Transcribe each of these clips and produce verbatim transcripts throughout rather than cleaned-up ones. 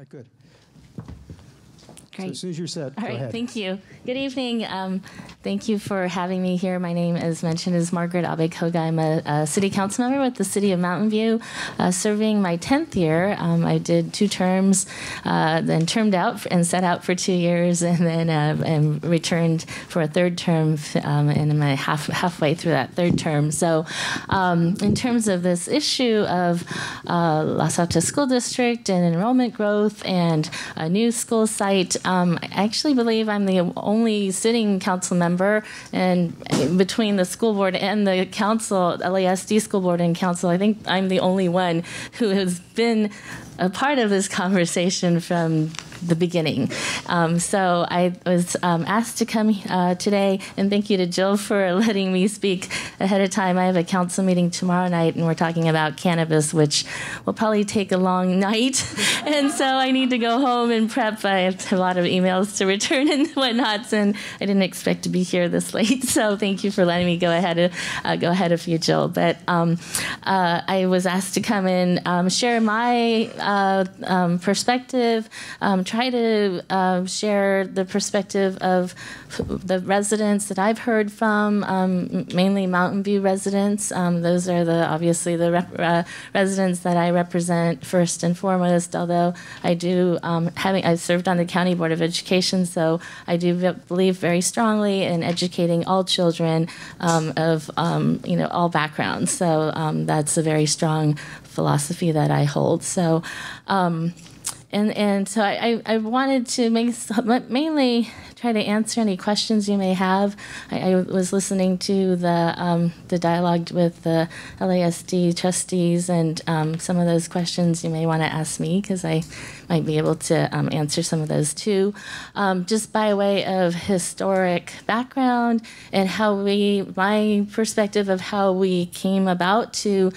All right, good. Great. So as soon as you're set, All go right, ahead. Thank you. Good evening. Um, thank you for having me here. My name, as mentioned, is Margaret Abe-Koga. I'm a, a city council member with the city of Mountain View, uh, serving my tenth year. Um, I did two terms, uh, then termed out and set out for two years, and then uh, and returned for a third term, um, and I'm half, halfway through that third term. So um, in terms of this issue of uh, Los Altos School District and enrollment growth and a new school site, Um, I actually believe I'm the only sitting council member, and between the school board and the council, L A S D school board and council, I think I'm the only one who has been a part of this conversation from the beginning. Um, so I was um, asked to come uh, today, and thank you to Jill for letting me speak ahead of time. I have a council meeting tomorrow night, and we're talking about cannabis, which will probably take a long night. And so I need to go home and prep. I have a lot of emails to return and whatnots, and I didn't expect to be here this late. So thank you for letting me go ahead, uh, go ahead of you, Jill. But um, uh, I was asked to come and um, share my uh, um, perspective, um, try to uh, share the perspective of the residents that I've heard from, um, mainly Mountain View residents. Um, those are the obviously the rep uh, residents that I represent first and foremost. Although I do um, having I served on the County Board of Education, so I do believe very strongly in educating all children um, of um, you know all backgrounds. So um, that's a very strong philosophy that I hold. So. Um, And, and so I, I wanted to make, mainly try to answer any questions you may have. I, I was listening to the, um, the dialogue with the L A S D trustees, and um, some of those questions you may want to ask me, because I might be able to um, answer some of those too. Um, just by way of historic background and how we, my perspective of how we came about to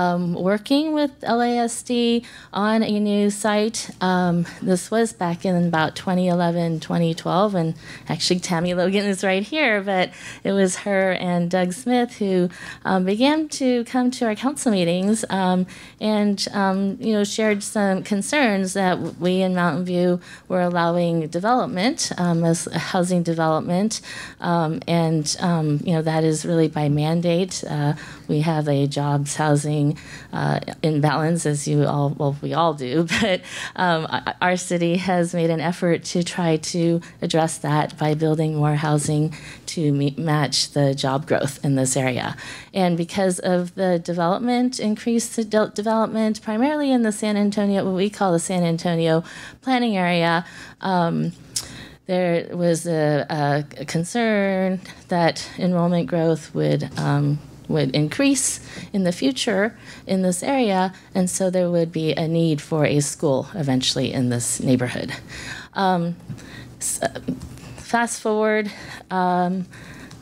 um, working with L A S D on a new site. Um, this was back in about twenty eleven, twenty twelve, and actually Tammy Logan is right here, but it was her and Doug Smith who um, began to come to our council meetings um, and um, you know, shared some concerns that we in Mountain View were allowing development, um, as housing development, um, and um, you know, that is really by mandate. Uh, we have a jobs housing uh, imbalance, as you all, well, we all do, but um, our city has made an effort to try to address that by building more housing to meet, match the job growth in this area. And because of the development, increased development, primarily in the San Antonio, what we call the San Antonio planning area, um, there was a, a concern that enrollment growth would um, would increase in the future in this area, and so there would be a need for a school eventually in this neighborhood. Um, so fast forward, um,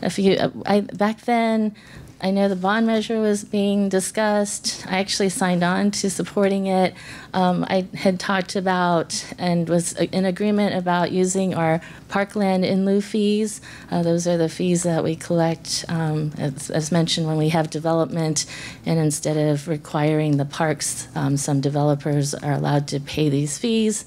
a few, I, back then, I know the bond measure was being discussed. I actually signed on to supporting it. Um, I had talked about and was in agreement about using our parkland in lieu fees. Uh, those are the fees that we collect, um, as, as mentioned, when we have development. And instead of requiring the parks, um, some developers are allowed to pay these fees.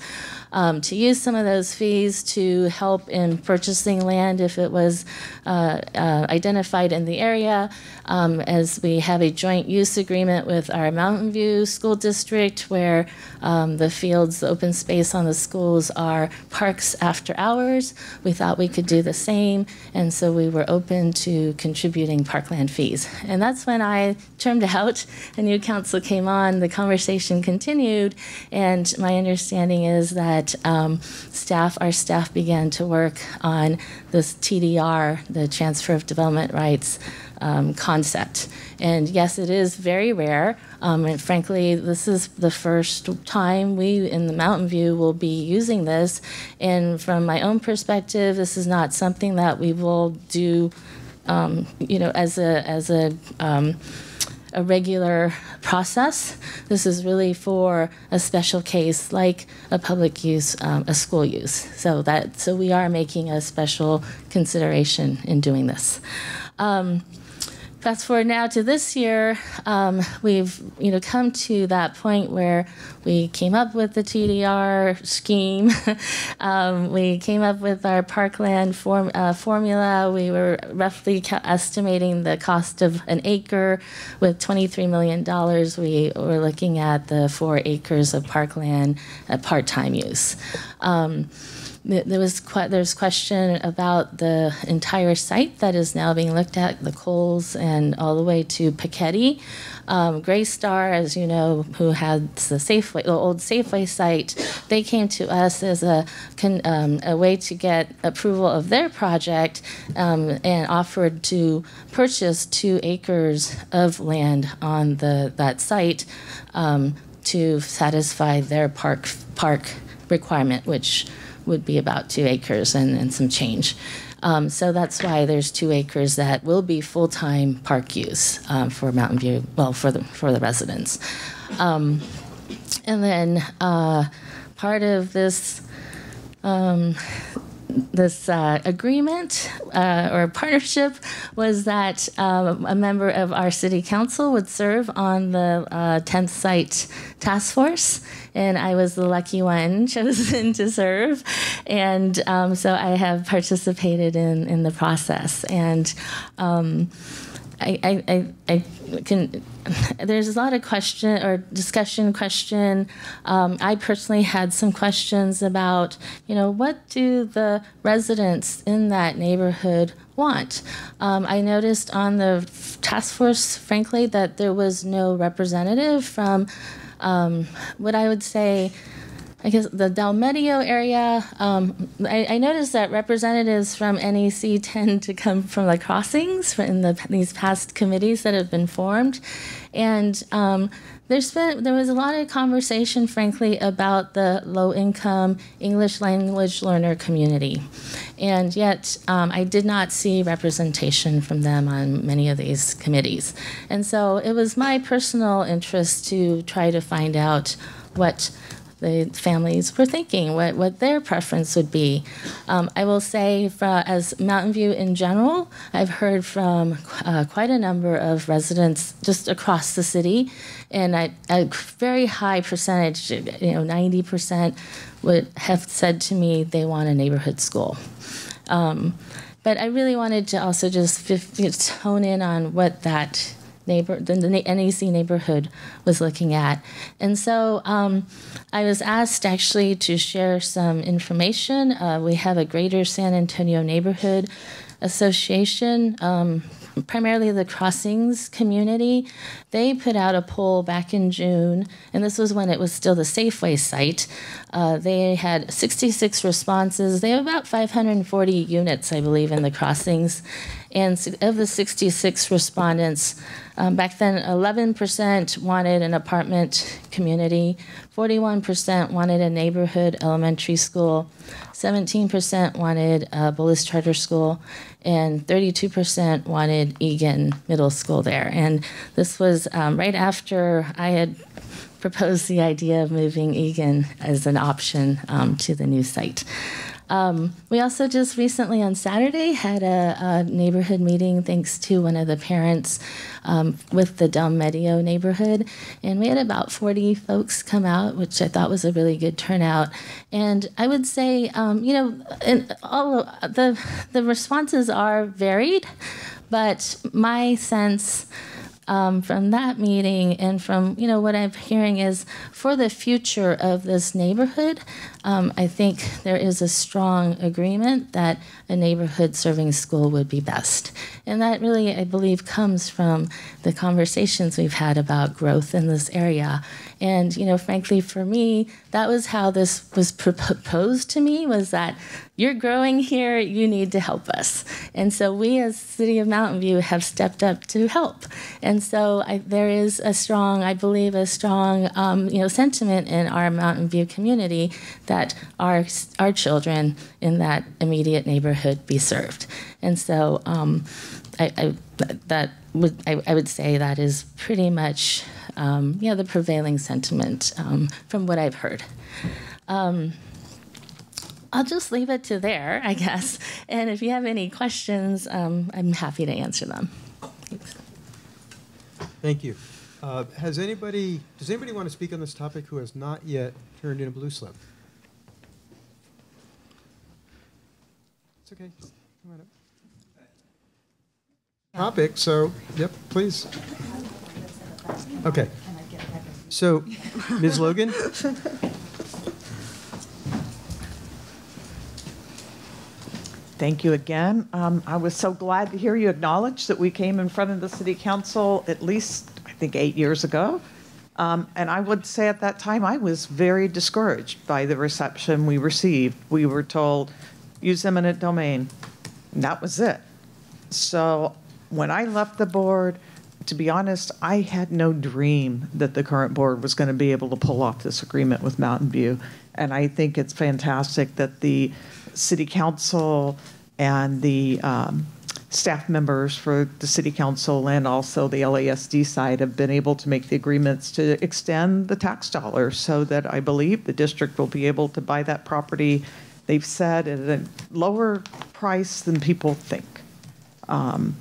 Um, to use some of those fees to help in purchasing land if it was uh, uh, identified in the area. Um, as we have a joint use agreement with our Mountain View School District, where um, the fields, the open space on the schools are parks after hours, we thought we could do the same, and so we were open to contributing parkland fees. And that's when I termed out, a new council came on, the conversation continued, and my understanding is that Um, staff, our staff began to work on this T D R, the transfer of development rights um, concept. And yes, it is very rare. Um, and frankly, this is the first time we in the Mountain View will be using this. And from my own perspective, this is not something that we will do, um, you know, as a as a um, a regular process. This is really for a special case, like a public use, um, a school use. So that, so we are making a special consideration in doing this. Um, Fast forward now to this year, um, we've you know come to that point where we came up with the T D R scheme. um, we came up with our parkland form, uh, formula. We were roughly estimating the cost of an acre. With twenty-three million dollars, we were looking at the four acres of parkland at part-time use. Um, There was there's question about the entire site that is now being looked at, the Kohls and all the way to Piketty. Um, Graystar, as you know, who had the Safeway, the old Safeway site, they came to us as a um, a way to get approval of their project um, and offered to purchase two acres of land on the that site um, to satisfy their park park requirement, which would be about two acres and, and some change. Um, so that's why there's two acres that will be full-time park use um, for Mountain View, well, for the, for the residents. Um, and then uh, part of this, um, this uh, agreement uh, or partnership was that um, a member of our city council would serve on the uh, tenth site task force, and I was the lucky one chosen to serve, and um, so I have participated in, in the process, and um, I, I, I, I can, there's a lot of question or discussion question. Um, I personally had some questions about, you know, what do the residents in that neighborhood want? Um, I noticed on the task force, frankly, that there was no representative from um, what I would say, I guess the Del Medio area, um, I, I noticed that representatives from N E C tend to come from the crossings in the, these past committees that have been formed. And um, there's been, there was a lot of conversation, frankly, about the low-income English language learner community. And yet, um, I did not see representation from them on many of these committees. And so it was my personal interest to try to find out what the families were thinking, what, what their preference would be. Um, I will say, for, as Mountain View in general, I've heard from uh, quite a number of residents just across the city, and I, a very high percentage, you know, ninety percent would have said to me they want a neighborhood school. Um, but I really wanted to also just hone in on what that Neighbor, the N E C neighborhood was looking at. And so um, I was asked actually to share some information. Uh, we have a Greater San Antonio Neighborhood Association, um, primarily the Crossings community. They put out a poll back in June, and this was when it was still the Safeway site. Uh, they had sixty-six responses. They have about five hundred forty units, I believe, in the Crossings. And of the sixty-six respondents, um, back then eleven percent wanted an apartment community, forty-one percent wanted a neighborhood elementary school, seventeen percent wanted a Bullis Charter School, and thirty-two percent wanted Egan Middle School there. And this was um, right after I had proposed the idea of moving Egan as an option um, to the new site. Um, we also just recently on Saturday had a, a neighborhood meeting thanks to one of the parents um, with the Del Medio neighborhood, and we had about forty folks come out, which I thought was a really good turnout. And I would say, um, you know, and all of the, the responses are varied, but my sense Um, from that meeting and from, you know, what I'm hearing is for the future of this neighborhood, um, I think there is a strong agreement that a neighborhood serving school would be best. And that really, I believe, comes from the conversations we've had about growth in this area. And, you know, frankly, for me, that was how this was proposed to me, was that you're growing here, you need to help us. And so we as the City of Mountain View have stepped up to help. And so I, there is a strong, I believe, a strong um, you know, sentiment in our Mountain View community that our, our children in that immediate neighborhood be served. And so um, I, I, that would, I, I would say that is pretty much um, you know, the prevailing sentiment um, from what I've heard. Um, I'll just leave it to there, I guess. And if you have any questions, um, I'm happy to answer them. Thanks. Thank you. Uh, has anybody, does anybody want to speak on this topic who has not yet turned in a blue slip? It's okay. Come on up. Topic, so, yep, please. Okay. So, Miz Logan? Thank you again. Um, I was so glad to hear you acknowledge that we came in front of the City Council at least, I think, eight years ago. Um, and I would say at that time I was very discouraged by the reception we received. We were told, use eminent domain. And that was it. So when I left the board, to be honest, I had no dream that the current board was going to be able to pull off this agreement with Mountain View. And I think it's fantastic that the City Council and the um, staff members for the City Council and also the L A S D side have been able to make the agreements to extend the tax dollars so that I believe the district will be able to buy that property, they've said, at a lower price than people think, um,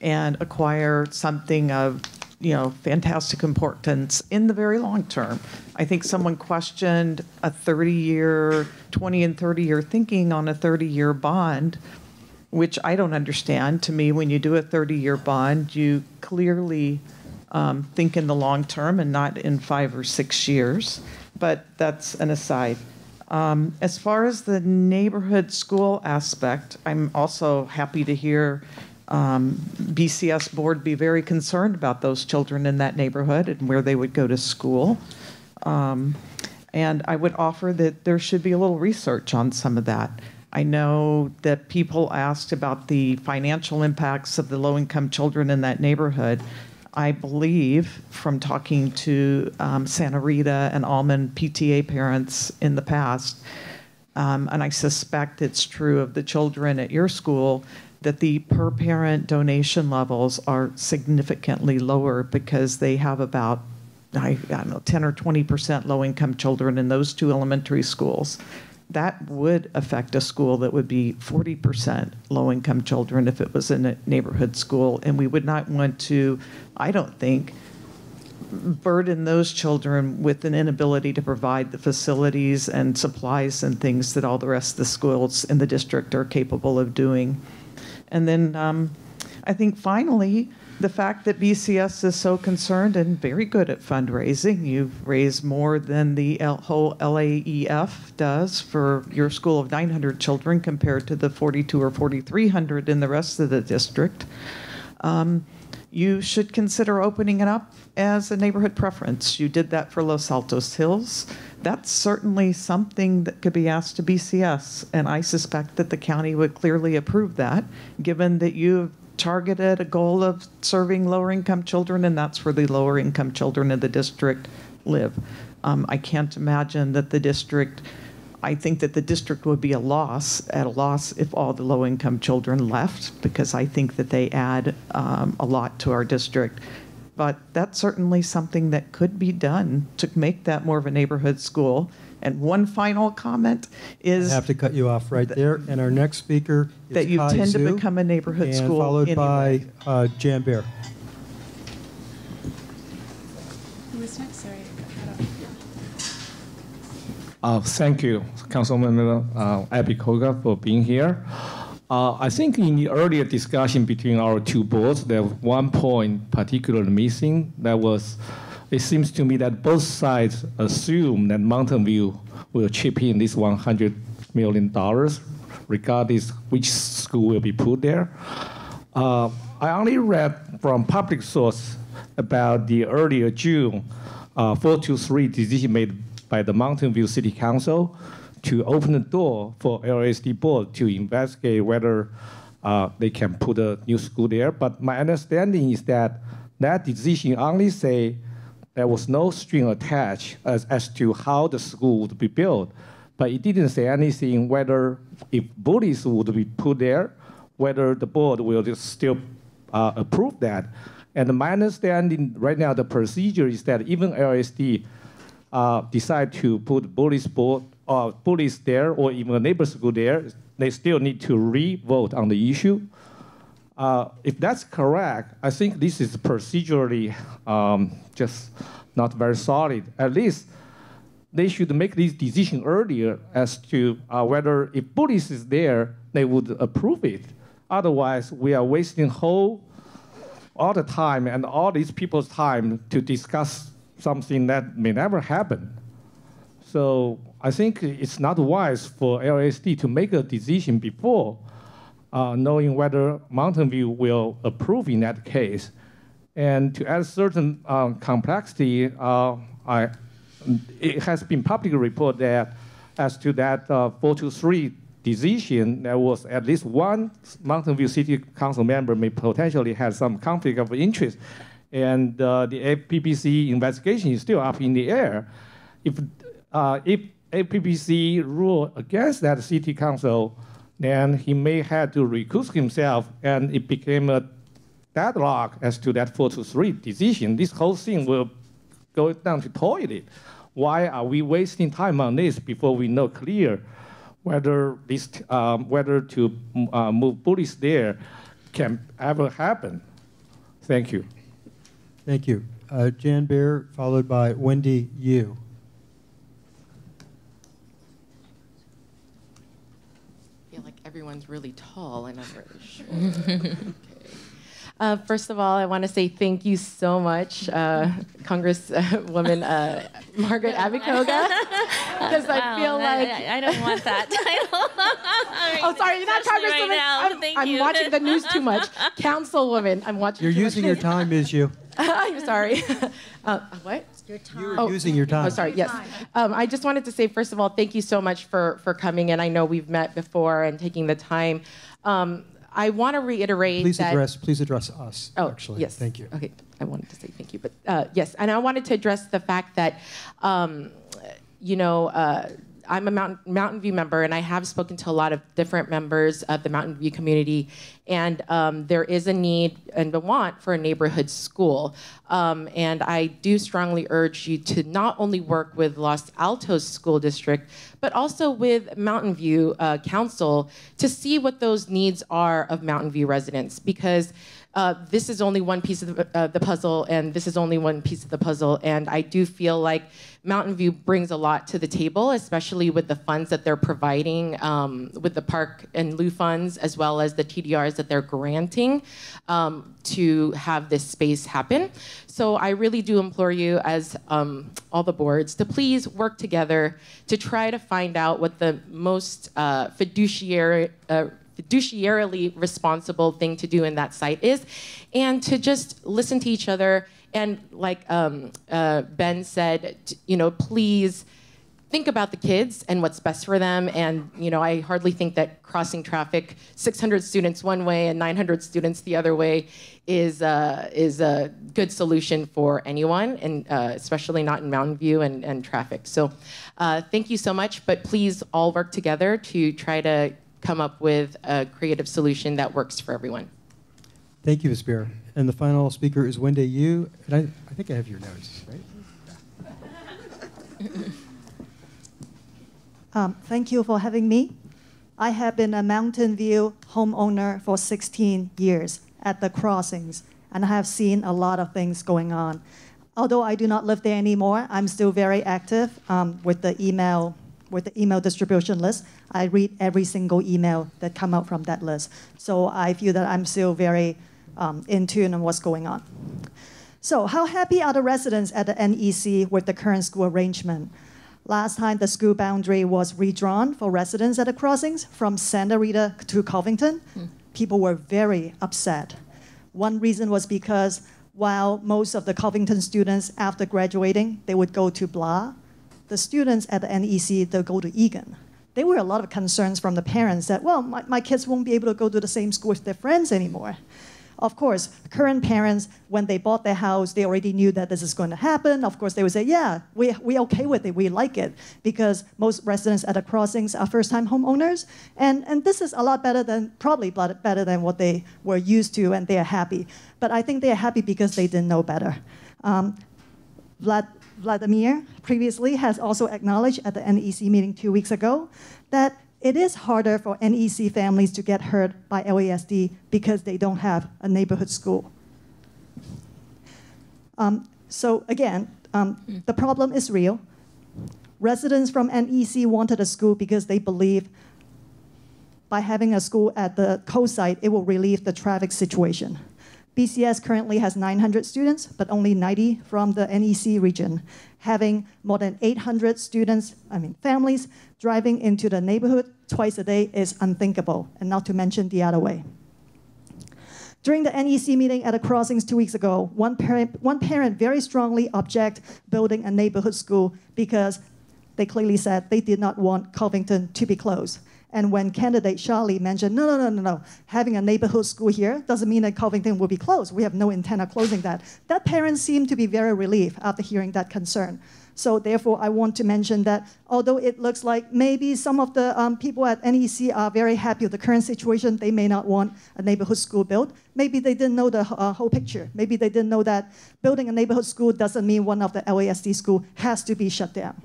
and acquire something of, you know, fantastic importance in the very long term. I think someone questioned a thirty-year, twenty and thirty-year thinking on a thirty-year bond, which I don't understand. To me, when you do a thirty-year bond, you clearly um, think in the long term and not in five or six years. But that's an aside. Um, as far as the neighborhood school aspect, I'm also happy to hear Um, B C S board be very concerned about those children in that neighborhood and where they would go to school. Um, and I would offer that there should be a little research on some of that. I know that people asked about the financial impacts of the low-income children in that neighborhood. I believe from talking to um, Santa Rita and Almond P T A parents in the past, um, and I suspect it's true of the children at your school, that the per parent donation levels are significantly lower because they have about, I, I don't know, ten or twenty percent low income children in those two elementary schools. That would affect a school that would be forty percent low income children if it was in a neighborhood school. And we would not want to, I don't think, burden those children with an inability to provide the facilities and supplies and things that all the rest of the schools in the district are capable of doing. And then um, I think finally, the fact that B C S is so concerned and very good at fundraising. You've raised more than the L whole L A E F does for your school of nine hundred children compared to the forty-two or forty-three hundred in the rest of the district. Um, you should consider opening it up as a neighborhood preference. You did that for Los Altos Hills. That's certainly something that could be asked to B C S, and I suspect that the county would clearly approve that, given that you've targeted a goal of serving lower-income children, and that's where the lower-income children in the district live. Um, I can't imagine that the district, I think that the district would be a loss, at a loss if all the low-income children left, because I think that they add um, a lot to our district. But that's certainly something that could be done to make that more of a neighborhood school. And one final comment is... I have to cut you off right there. And our next speaker is that you Kai tend Zhu, to become a neighborhood and school followed anyway. by uh, Jan Baer. Who is next? Sorry. Uh, thank you, Councilman uh, Abe-Koga, for being here. Uh, I think in the earlier discussion between our two boards, there was one point particularly missing. That was, it seems to me that both sides assume that Mountain View will chip in this one hundred million dollars, regardless which school will be put there. Uh, I only read from public source about the earlier June uh, four two three decision made by the Mountain View City Council to open the door for L A S D board to investigate whether uh, they can put a new school there. But my understanding is that that decision only say there was no string attached as, as to how the school would be built. But it didn't say anything whether if Bullis would be put there, whether the board will just still uh, approve that. And my understanding right now, the procedure is that even L A S D uh, decide to put Bullis board Uh, bullies there or even a neighbor school there, they still need to re-vote on the issue. Uh, if that's correct, I think this is procedurally um, just not very solid. At least they should make this decision earlier as to uh, whether if Bullis is there, they would approve it. Otherwise, we are wasting whole all the time and all these people's time to discuss something that may never happen. So I think it's not wise for L A S D to make a decision before uh, knowing whether Mountain View will approve in that case. And to add certain uh, complexity, uh, I, it has been publicly reported that as to that uh, four two three decision, there was at least one Mountain View City Council member may potentially have some conflict of interest. And uh, the F P P C investigation is still up in the air. If Uh, if F P P C rule against that city council, then he may have to recuse himself, and it became a deadlock as to that four to three decision. This whole thing will go down to toilet. Why are we wasting time on this before we know clear whether this um, whether to uh, move Bullis there can ever happen? Thank you. Thank you, uh, Jan Beer, followed by Wendy Yu. Everyone's really tall, and I'm really sure. Okay. Uh, first of all, I want to say thank you so much, uh, Congresswoman uh, Margaret Abe-Koga, because wow, I feel like I, I don't want that title. I mean, oh, sorry, you're not Congresswoman. Right I'm, thank I'm you. watching the news too much. Councilwoman, I'm watching. You're too using much your time, Miz Yu. I'm sorry. Uh, what? Your time. You're oh, using your time. Oh, sorry. Yes. Um, I just wanted to say, first of all, thank you so much for for coming, and I know we've met before and taking the time. Um, I want to reiterate. Please that, address. Please address us. Oh, actually. Yes. Thank you. Okay. I wanted to say thank you, but uh, yes, and I wanted to address the fact that, um, you know. Uh, I'm a Mountain, Mountain View member, and I have spoken to a lot of different members of the Mountain View community, and um, there is a need and a want for a neighborhood school. Um, and I do strongly urge you to not only work with Los Altos School District, but also with Mountain View uh, Council to see what those needs are of Mountain View residents, because Uh, this is only one piece of the, uh, the puzzle, and this is only one piece of the puzzle. And I do feel like Mountain View brings a lot to the table, especially with the funds that they're providing, um, with the park and lieu funds, as well as the T D Rs that they're granting um, to have this space happen. So I really do implore you, as um, all the boards, to please work together to try to find out what the most uh, fiduciary uh, fiduciarily responsible thing to do in that site is, and to just listen to each other. And like um, uh, Ben said, you know, please think about the kids and what's best for them. And you know, I hardly think that crossing traffic, six hundred students one way and nine hundred students the other way, is uh, is a good solution for anyone, and uh, especially not in Mountain View and, and traffic. So uh, thank you so much, but please all work together to try to come up with a creative solution that works for everyone. Thank you, Miz Beer. And the final speaker is Wendy Yu. And I, I think I have your notes, right? um, thank you for having me. I have been a Mountain View homeowner for sixteen years at the crossings, and I have seen a lot of things going on. Although I do not live there anymore, I'm still very active um, with the email with the email distribution list. I read every single email that come out from that list. So I feel that I'm still very um, in tune on what's going on. So how happy are the residents at the N E C with the current school arrangement? Last time the school boundary was redrawn for residents at the crossings from Santa Rita to Covington, mm. people were very upset. One reason was because while most of the Covington students after graduating, they would go to Blah, the students at the N E C, they'll go to Egan. There were a lot of concerns from the parents that, well, my, my kids won't be able to go to the same school with their friends anymore. Of course, current parents, when they bought their house, they already knew that this is going to happen. Of course, they would say, yeah, we, we're okay with it, we like it, because most residents at the crossings are first-time homeowners, and, and this is a lot better than, probably better than what they were used to, and they are happy. But I think they are happy because they didn't know better. Um, Vlad, Vladimir previously has also acknowledged at the N E C meeting two weeks ago that It is harder for N E C families to get hurt by L A S D because they don't have a neighborhood school. Um, so again, um, the problem is real. Residents from N E C wanted a school because they believe by having a school at the co-site, it will relieve the traffic situation. B C S currently has nine hundred students, but only ninety from the N E C region. Having more than eight hundred students, I mean families, driving into the neighborhood twice a day is unthinkable, and not to mention the other way. During the N E C meeting at the crossings two weeks ago, one parent, one parent very strongly objected building a neighborhood school because they clearly said they did not want Covington to be closed. And when candidate Charlie mentioned, no, no, no, no, no, having a neighborhood school here doesn't mean that Covington will be closed. We have no intent of closing that. That parent seemed to be very relieved after hearing that concern. So therefore, I want to mention that although it looks like maybe some of the um, people at N E C are very happy with the current situation, they may not want a neighborhood school built. Maybe they didn't know the uh, whole picture. Maybe they didn't know that building a neighborhood school doesn't mean one of the L A S D schools has to be shut down.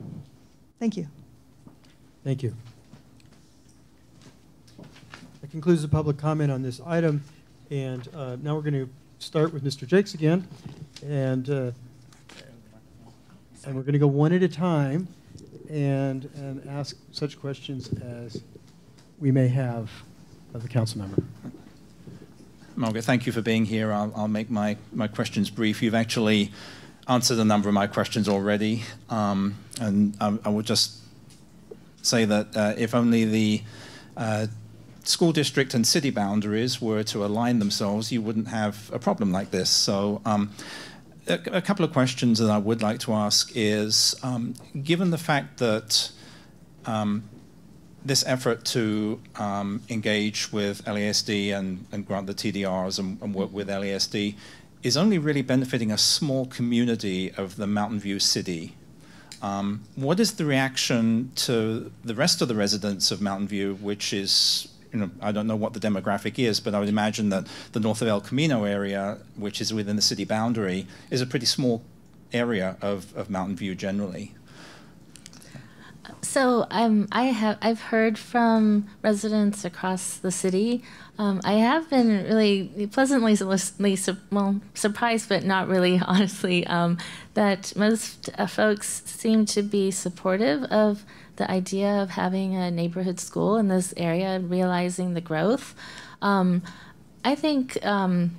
Thank you. Thank you. That concludes the public comment on this item. And uh, now we're going to start with Mister Jakes again. And... Uh, And we're going to go one at a time and, and ask such questions as we may have of the council member. Margaret, thank you for being here. I'll, I'll make my, my questions brief. You've actually answered a number of my questions already. Um, and I, I would just say that uh, if only the uh, school district and city boundaries were to align themselves, you wouldn't have a problem like this. So. Um, A couple of questions that I would like to ask is, um, given the fact that um, this effort to um, engage with L A S D and, and grant the T D Rs and, and work with L A S D is only really benefiting a small community of the Mountain View city, um, what is the reaction to the rest of the residents of Mountain View, which is... You know, I don't know what the demographic is, but I would imagine that the north of El Camino area, which is within the city boundary, is a pretty small area of, of Mountain View generally. So um, I have I've heard from residents across the city. Um, I have been really pleasantly well surprised, but not really honestly, um, that most uh, folks seem to be supportive of the idea of having a neighborhood school in this area and realizing the growth. Um, I think, um,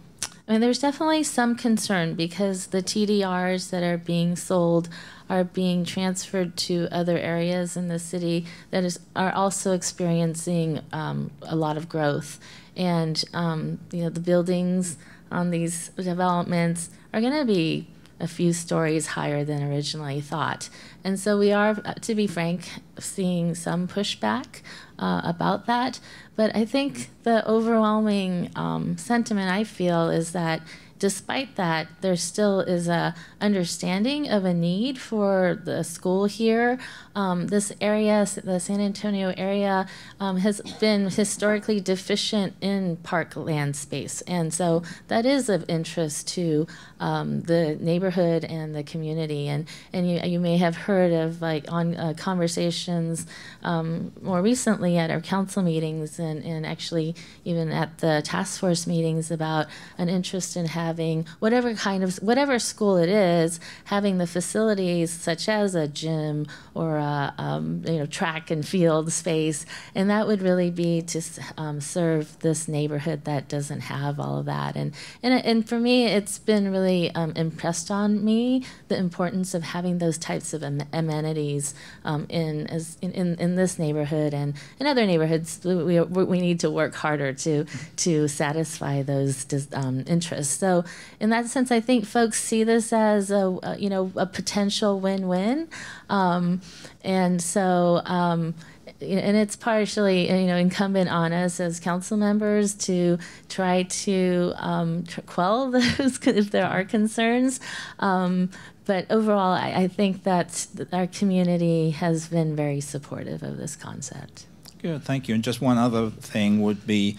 I mean, there's definitely some concern because the T D Rs that are being sold are being transferred to other areas in the city that is, are also experiencing um, a lot of growth. And, um, you know, the buildings on these developments are gonna be a few stories higher than originally thought. And so we are, to be frank, seeing some pushback uh, about that. But I think the overwhelming um, sentiment I feel is that despite that, there still is a understanding of a need for the school here. Um, this area, the San Antonio area, um, has been historically deficient in parkland space. And so that is of interest to um, the neighborhood and the community. And, and you, you may have heard of like on uh, conversations um, more recently at our council meetings and, and actually even at the task force meetings about an interest in having having whatever kind of, whatever school it is, having the facilities such as a gym or a um, you know, track and field space, and that would really be to um, serve this neighborhood that doesn't have all of that. And, and, and for me, it's been really um, impressed on me the importance of having those types of am amenities um, in, as, in, in, in this neighborhood and in other neighborhoods. We, we need to work harder to, to satisfy those um, interests. So in that sense, I think folks see this as a, a you know, a potential win-win, um, and so um, and it's partially you know incumbent on us as council members to try to um, quell those if there are concerns. Um, but overall, I, I think that our community has been very supportive of this concept. Good, thank you. And just one other thing would be.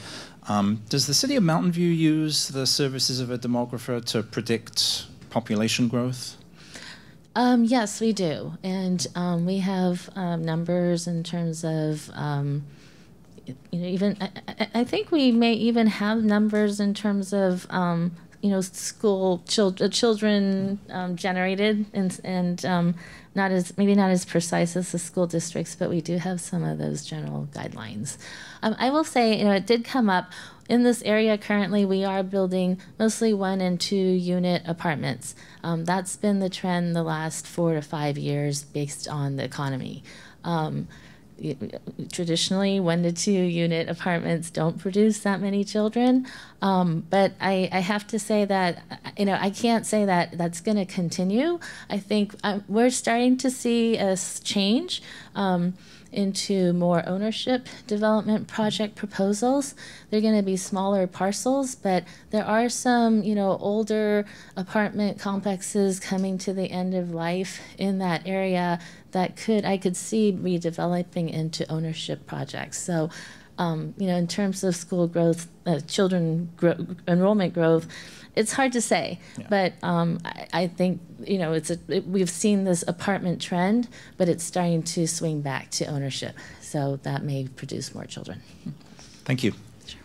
Um, does the city of Mountain View use the services of a demographer to predict population growth? Um, yes, we do. And um, we have um, numbers in terms of um, you know, even I, I think we may even have numbers in terms of um, you know, school children children um, generated, and and um, not as maybe not as precise as the school districts, but we do have some of those general guidelines. Um, I will say, you know, it did come up. In this area currently, we are building mostly one and two unit apartments. Um, that's been the trend the last four to five years based on the economy. Um, traditionally, one to two unit apartments don't produce that many children. Um, but I, I have to say that, you know, I can't say that that's going to continue. I think I, we're starting to see a change Um, into more ownership development project proposals. They're going to be smaller parcels, but there are some, you know, older apartment complexes coming to the end of life in that area that could, I could see redeveloping into ownership projects. So, um, you know, in terms of school growth, uh, children gro- enrollment growth, it's hard to say, yeah. but um, I, I think, you know, it's a, it, we've seen this apartment trend, but it's starting to swing back to ownership. So that may produce more children. Thank you. Sure.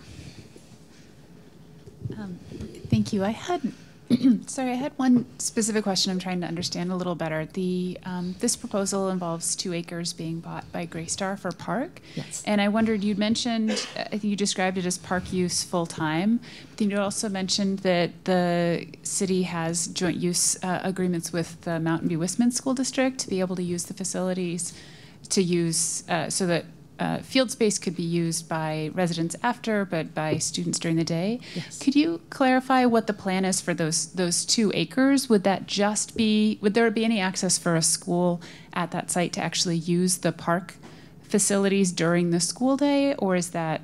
Um, thank you. I had, sorry, I had one specific question I'm trying to understand a little better. The um, this proposal involves two acres being bought by Graystar for park. Yes. And I wondered, you'd mentioned, I think you described it as park use full time. You also mentioned that the city has joint use uh, agreements with the Mountain View Whisman School District to be able to use the facilities to use uh, so that uh, field space could be used by residents after, but by students during the day. Yes. Could you clarify what the plan is for those those two acres? Would that just be, would there be any access for a school at that site to actually use the park facilities during the school day, or is that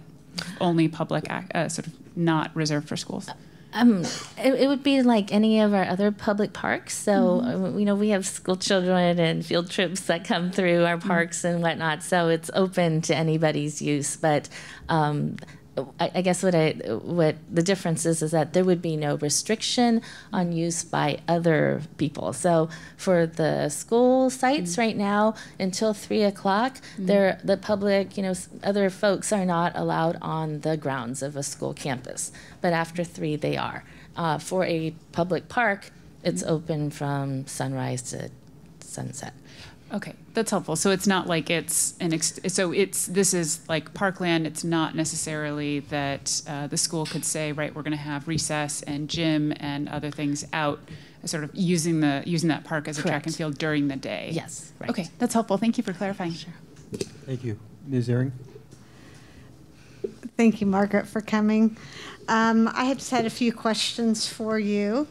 only public uh, sort of not reserved for schools? Um, it, it would be like any of our other public parks. So, mm-hmm. you know, we have school children and field trips that come through our parks mm-hmm. and whatnot. So it's open to anybody's use. But um, I, I guess what I what the difference is is that there would be no restriction on use by other people. So for the school sites mm-hmm. right now, until three o'clock, mm-hmm. there the public, you know, other folks are not allowed on the grounds of a school campus. But after three, they are. Uh, for a public park, it's mm-hmm. open from sunrise to sunset. Okay, that's helpful. So it's not like it's an ex so it's this is like parkland. It's not necessarily that uh, the school could say, right, we're going to have recess and gym and other things out, sort of using the using that park as a Correct. track and field during the day. Yes. Right. Okay, that's helpful. Thank you for clarifying. Sure. Thank you, Miz Ehring. Thank you, Margaret, for coming. Um, I have just had a few questions for you.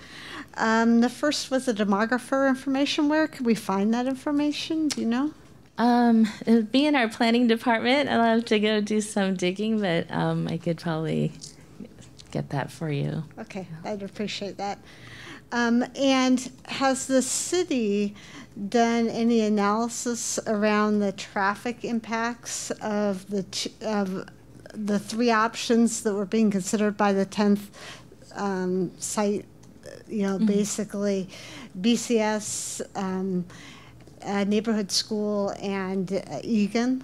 Um, the first was the demographer information. Where could we find that information? Do you know? Um, it would be in our planning department. I'll have to go do some digging, but um, I could probably get that for you. Okay, I'd appreciate that. Um, and has the city done any analysis around the traffic impacts of the ch of the three options that were being considered by the tenth um, site? You know, mm-hmm. basically B C S, um, uh, neighborhood school, and uh, Egan?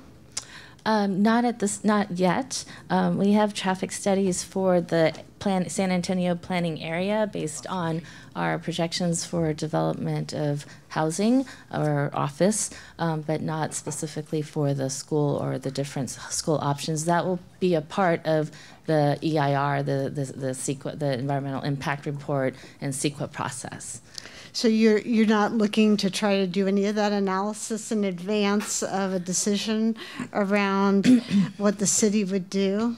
Um, not at this, not yet. Um, we have traffic studies for the plan, San Antonio planning area based on our projections for development of housing or office, um, but not specifically for the school or the different school options. That will be a part of the E I R, the the the, CEQA, the environmental impact report and CEQA process. So you're you're not looking to try to do any of that analysis in advance of a decision around what the city would do?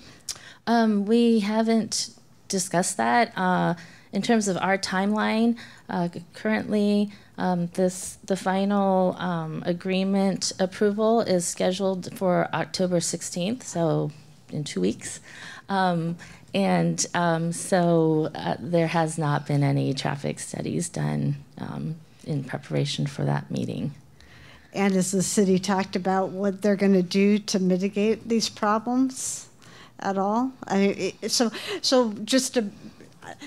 Um, we haven't discussed that uh, in terms of our timeline. Uh, currently, um, this the final um, agreement approval is scheduled for October sixteenth. So in two weeks. Um, and um, so uh, there has not been any traffic studies done um, in preparation for that meeting. And has the city talked about what they're going to do to mitigate these problems at all? I mean, it, so, so just to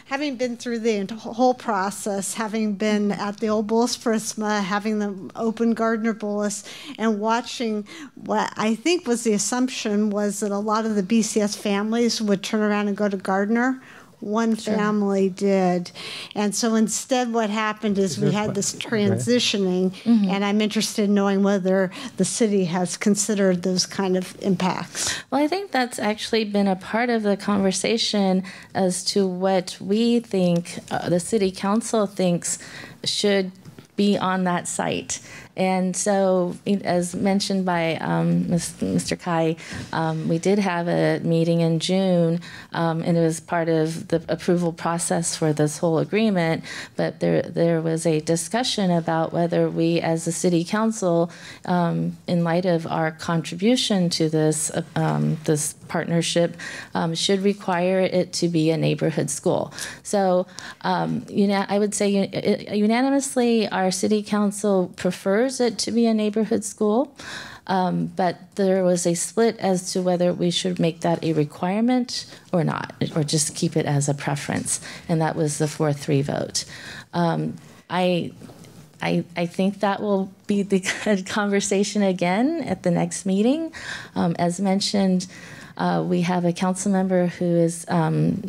having been through the whole process, having been at the old Bullis Prisma, having them open Gardner Bullis, and watching what I think was the assumption was that a lot of the B C S families would turn around and go to Gardner. One sure. family did. And so instead what happened is, is we had this transitioning, right? Mm-hmm. And I'm interested in knowing whether the city has considered those kind of impacts. Well, I think that's actually been a part of the conversation as to what we think, uh, the city council thinks should be on that site. And so, as mentioned by um, Mister Kai, um, we did have a meeting in June, um, and it was part of the approval process for this whole agreement, but there there was a discussion about whether we, as a city council, um, in light of our contribution to this, um, this partnership, um, should require it to be a neighborhood school. So, um, you know, I would say unanimously, our city council prefers it to be a neighborhood school, um, but there was a split as to whether we should make that a requirement or not, or just keep it as a preference, and that was the four three vote. Um, I, I, I think that will be the conversation again at the next meeting. Um, as mentioned, Uh, we have a council member who is um,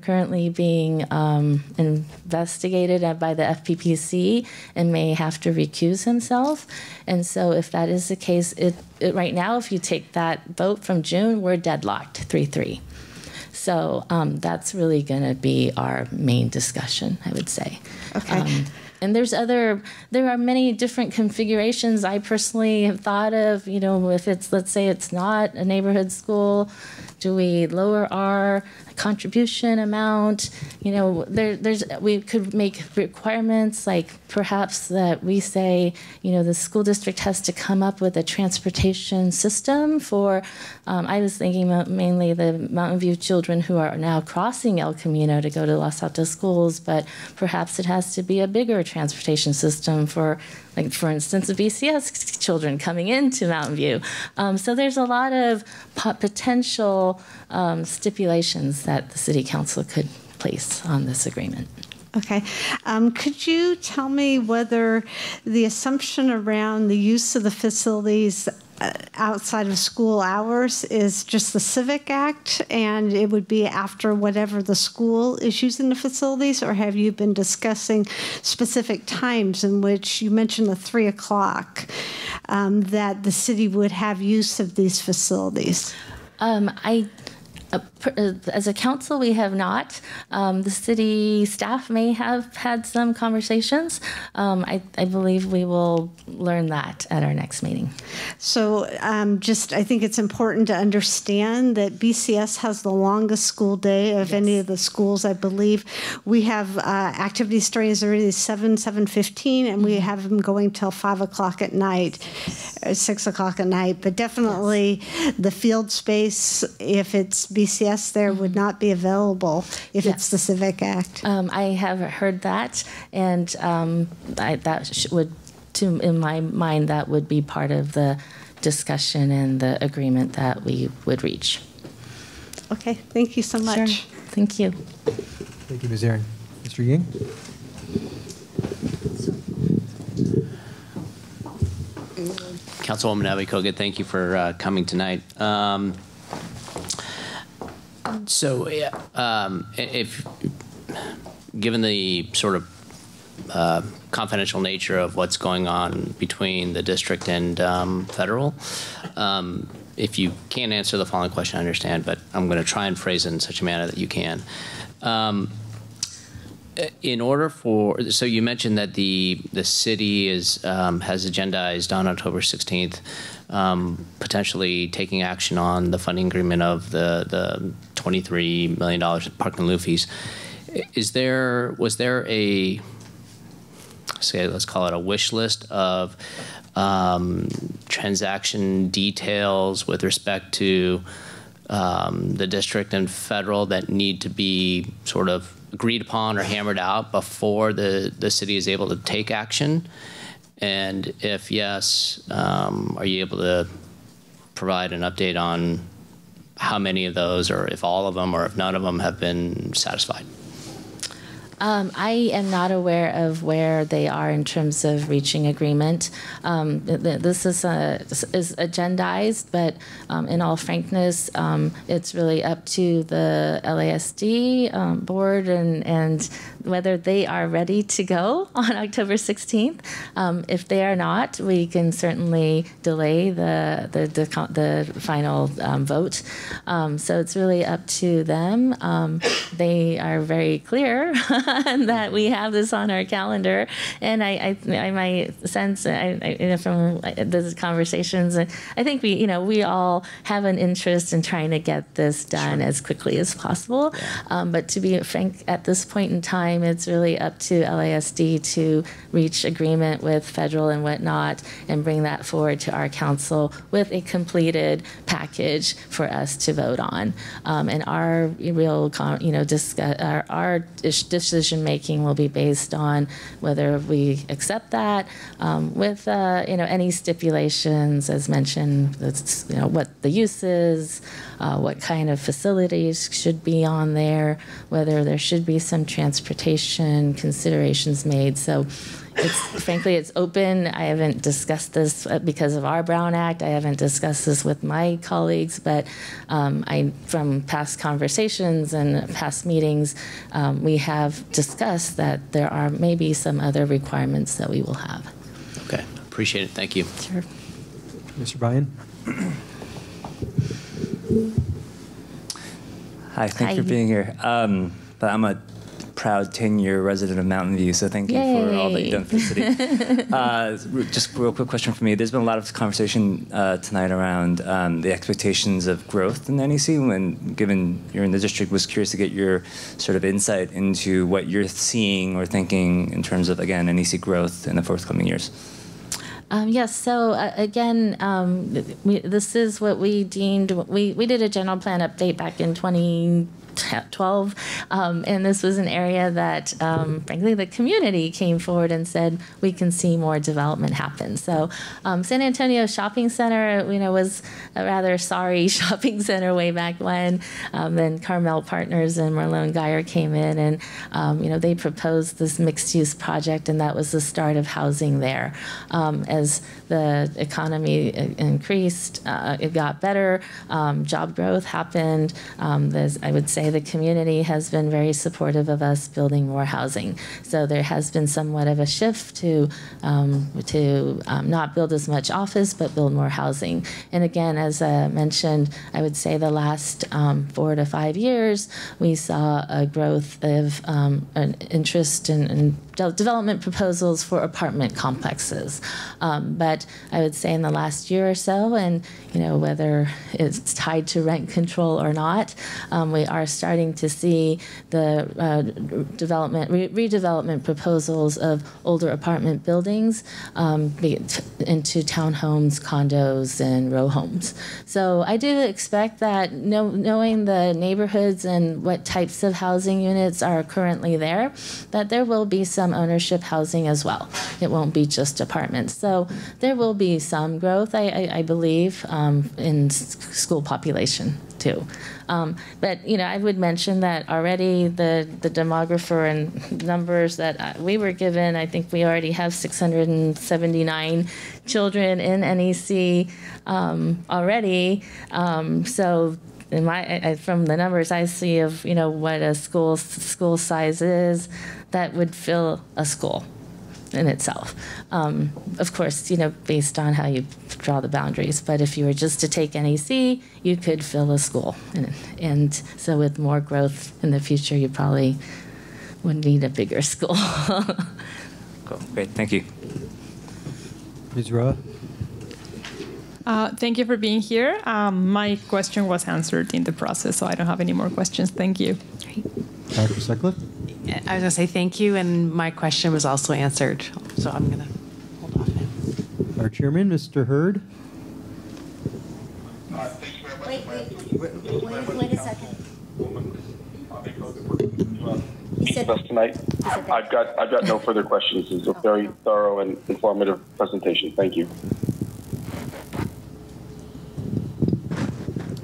currently being um, investigated by the F P P C and may have to recuse himself. And so if that is the case, it, it, right now, if you take that vote from June, we're deadlocked, three three. So um, that's really going to be our main discussion, I would say. Okay. Um, And there's other, there are many different configurations I personally have thought of, you know, if it's, let's say it's not a neighborhood school, do we lower our contribution amount? You know, there, there's, we could make requirements like perhaps that we say, you know, the school district has to come up with a transportation system for, um, I was thinking mainly the Mountain View children who are now crossing El Camino to go to Los Altos schools, but perhaps it has to be a bigger transportation system for, like, for instance, the B C S children coming into Mountain View. Um, so there's a lot of potential um, stipulations that the City Council could place on this agreement. Okay. Um, could you tell me whether the assumption around the use of the facilities outside of school hours is just the Civic Act, and it would be after whatever the school is using the facilities, or have you been discussing specific times in which you mentioned the three o'clock um, that the city would have use of these facilities? Um, I. As a council, we have not. Um, the city staff may have had some conversations. Um, I, I believe we will learn that at our next meeting. So um, just, I think it's important to understand that B C S has the longest school day of yes. any of the schools, I believe. We have uh, activity starting already seven, seven fifteen, and we have them going till five o'clock at night, six o'clock at night. But definitely yes. the field space, if it's B C S, B C S there would not be available if yes. it's the Civic Act. Um, I have heard that, and um, I, that would, to, in my mind, that would be part of the discussion and the agreement that we would reach. Okay, thank you so much. Sure. Thank you. Thank you, Miz Aaron. Mister Ying? Councilwoman Abe-Koga, thank you for uh, coming tonight. Um, So, um, if given the sort of uh, confidential nature of what's going on between the district and um, federal, um, if you can't answer the following question, I understand, but I'm going to try and phrase it in such a manner that you can. Um, in order for, so you mentioned that the the city is um, has agendized on October sixteenth. Um, potentially taking action on the funding agreement of the, the twenty-three million dollars park and lieu fees. Is there, was there a, say, let's call it a wish list of um, transaction details with respect to um, the district and federal that need to be sort of agreed upon or hammered out before the, the city is able to take action? And if yes, um, are you able to provide an update on how many of those, or if all of them, or if none of them have been satisfied? Um, I am not aware of where they are in terms of reaching agreement. Um, th this is, a, this is agendized, but um, in all frankness, um, it's really up to the L A S D um, board and, and whether they are ready to go on October sixteenth. Um, if they are not, we can certainly delay the, the, the, the final um, vote. Um, so it's really up to them. Um, they are very clear that we have this on our calendar, and I, I, I might sense, I, I, you know, from these conversations, I think we, you know, we all have an interest in trying to get this done sure. as quickly as possible. Um, but to be frank, at this point in time, it's really up to L A S D to reach agreement with federal and whatnot, and bring that forward to our council with a completed package for us to vote on. Um, and our real, you know, discuss, our, our decision making will be based on whether we accept that um, with uh, you know, any stipulations as mentioned. That's, you know, what the use is, uh, what kind of facilities should be on there, whether there should be some transportation considerations made. So it's, frankly, it's open. I haven't discussed this because of our Brown Act. I haven't discussed this with my colleagues, but um, I, from past conversations and past meetings, um, we have discussed that there are maybe some other requirements that we will have. Okay, appreciate it. Thank you. Sure. Mister Bryan. Hi, thanks Hi. for being here. Um, but I'm a proud ten-year resident of Mountain View, so thank you Yay. for all that you've done for the city. uh, just a real quick question for me. There's been a lot of conversation uh, tonight around um, the expectations of growth in the N E C, and given you're in the district, was curious to get your sort of insight into what you're seeing or thinking in terms of, again, N E C growth in the forthcoming years. Um, yes, so uh, again, um, we, this is what we deemed, we, we did a general plan update back in twenty twelve, um, and this was an area that, um, frankly, the community came forward and said we can see more development happen. So, um, San Antonio Shopping Center, you know, was a rather sorry shopping center way back when. Um, then Carmel Partners and Merlone Geyer came in, and um, you know, they proposed this mixed-use project, and that was the start of housing there. Um, as the economy increased, uh, it got better. Um, job growth happened. Um, there's, I would say, the community has been very supportive of us building more housing. So there has been somewhat of a shift to um, to um, not build as much office, but build more housing. And again, as I mentioned, I would say the last um, four to five years, we saw a growth of um, an interest in, in development proposals for apartment complexes. Um, but I would say in the last year or so, and you know, whether it's tied to rent control or not, um, we are starting to see the uh, development, re redevelopment proposals of older apartment buildings um, be into townhomes, condos, and row homes. So I do expect that, know, knowing the neighborhoods and what types of housing units are currently there, that there will be some ownership housing as well. It won't be just apartments. So there will be some growth, I, I, I believe, um, in school population too. Um, but, you know, I would mention that already the, the demographer and numbers that we were given, I think we already have six hundred seventy-nine children in N E C um, already. Um, so in my, I, from the numbers I see of, you know, what a school, school size is, that would fill a school in itself. Um, of course, you know, based on how you draw the boundaries, but if you were just to take N E C, you could fill a school. And, and so with more growth in the future, you probably would need a bigger school. Cool, great, thank you. Miz Roa? Uh, thank you for being here. Um, my question was answered in the process, so I don't have any more questions. Thank you. Great. Doctor Sutcliffe? I was going to say thank you, and my question was also answered, so I'm going to hold off now. Our chairman, Mister Hurd. Uh, thank you very much. Wait, wait, wait, wait, wait a second. Tonight. I've got, I've got no further questions. It's a very thorough and informative presentation. Thank you.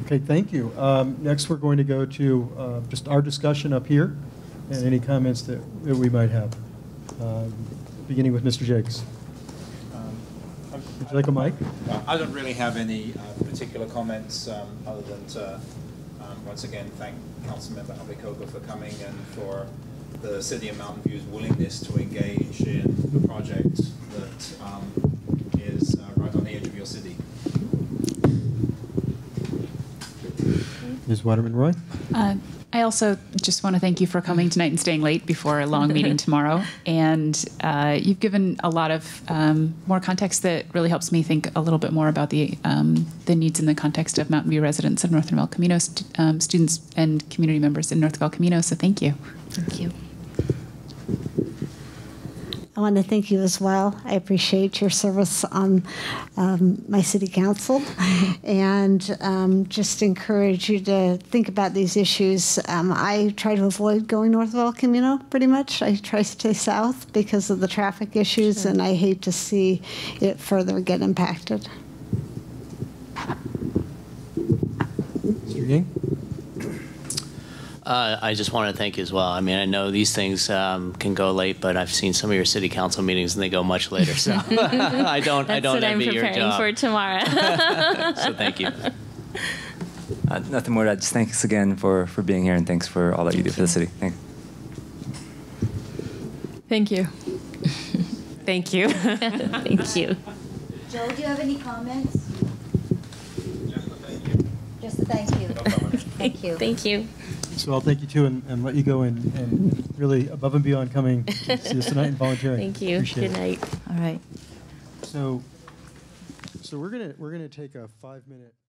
Okay, thank you. Um, next, we're going to go to uh, just our discussion up here. and any comments that, that we might have. Uh, beginning with Mister Jakes. Um, Would you like a mic? I don't really have any uh, particular comments um, other than to um, once again thank Councilmember Abe-Koga for coming and for the City of Mountain View's willingness to engage in the project that um, is uh, right on the edge of your city. Miz Waterman-Roy? Uh, I also just want to thank you for coming tonight and staying late before a long meeting tomorrow. And uh, you've given a lot of um, more context that really helps me think a little bit more about the um, the needs in the context of Mountain View residents and Northern El Camino st um, students and community members in North El Camino. So thank you. Thank you. I want to thank you as well. I appreciate your service on um, my city council and um, just encourage you to think about these issues. Um, I try to avoid going north of El Camino pretty much. I try to stay south because of the traffic issues, sure. And I hate to see it further get impacted. Mister Yang? Uh, I just want to thank you as well. I mean, I know these things um, can go late, but I've seen some of your city council meetings and they go much later. So I don't, That's I don't envy your job. That's what I'm preparing for tomorrow. So thank you. Uh, nothing more to add. Just thanks again for for being here, and thanks for all that you do for the city. Thanks. Thank you. Thank you. Thank you. Joe, do you have any comments? Just a thank you. Just a thank you. No problem. Thank you. Thank you. So I'll thank you too and, and let you go and, and really above and beyond coming to see us tonight and volunteering. Thank you. Appreciate Good night. It. All right. So, so we're gonna we're gonna take a five minute.